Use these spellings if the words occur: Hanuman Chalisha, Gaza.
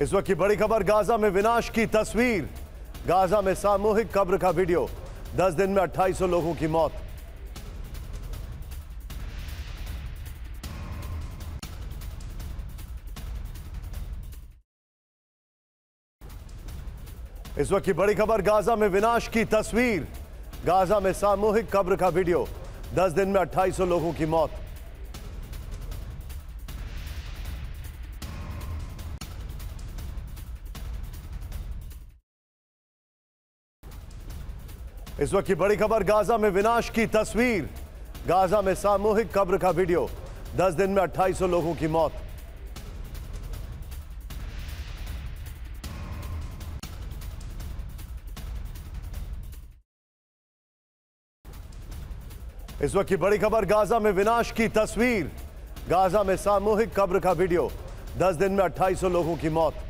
इस वक्त की बड़ी खबर, गाजा में विनाश की तस्वीर। गाजा में सामूहिक कब्र का वीडियो, 10 दिन में 2800 लोगों की मौत। इस वक्त की बड़ी खबर, गाजा में विनाश की तस्वीर। गाजा में सामूहिक कब्र का वीडियो, 10 दिन में 2800 लोगों की मौत। इस वक्त की बड़ी खबर, गाजा में विनाश की तस्वीर। गाजा में सामूहिक कब्र का वीडियो, 10 दिन में 2800 लोगों की मौत। इस वक्त की बड़ी खबर, गाजा में विनाश की तस्वीर। गाजा में सामूहिक कब्र का वीडियो, 10 दिन में 2800 लोगों की मौत।